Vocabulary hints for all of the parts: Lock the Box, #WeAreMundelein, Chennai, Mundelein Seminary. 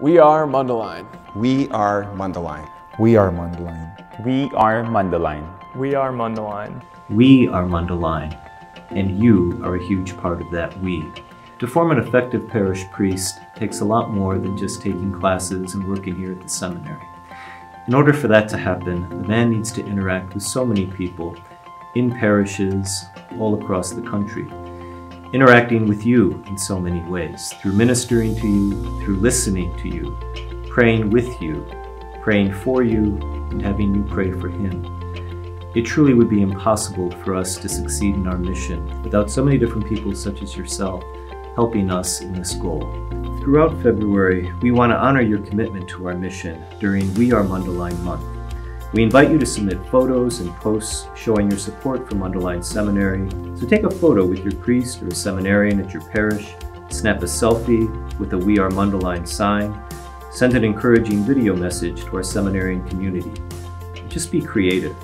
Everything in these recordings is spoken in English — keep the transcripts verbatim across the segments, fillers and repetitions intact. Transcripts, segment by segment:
We are Mundelein. We are Mundelein. We are Mundelein. We are Mundelein. We are Mundelein. We are Mundelein. And you are a huge part of that we. To form an effective parish priest takes a lot more than just taking classes and working here at the seminary. In order for that to happen, the man needs to interact with so many people in parishes all across the country, interacting with you in so many ways, through ministering to you, through listening to you, praying with you, praying for you, and having you pray for him. It truly would be impossible for us to succeed in our mission without so many different people such as yourself helping us in this goal. Throughout February, we want to honor your commitment to our mission during We Are Mundelein Month. We invite you to submit photos and posts showing your support for Mundelein Seminary. So take a photo with your priest or a seminarian at your parish, snap a selfie with a We Are Mundelein sign, send an encouraging video message to our seminarian community. Just be creative.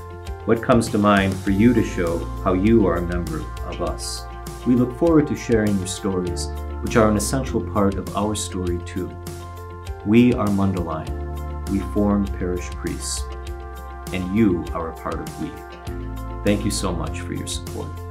What comes to mind for you to show how you are a member of us? We look forward to sharing your stories, which are an essential part of our story too. We are Mundelein. We form parish priests. And you are a part of we. Thank you so much for your support.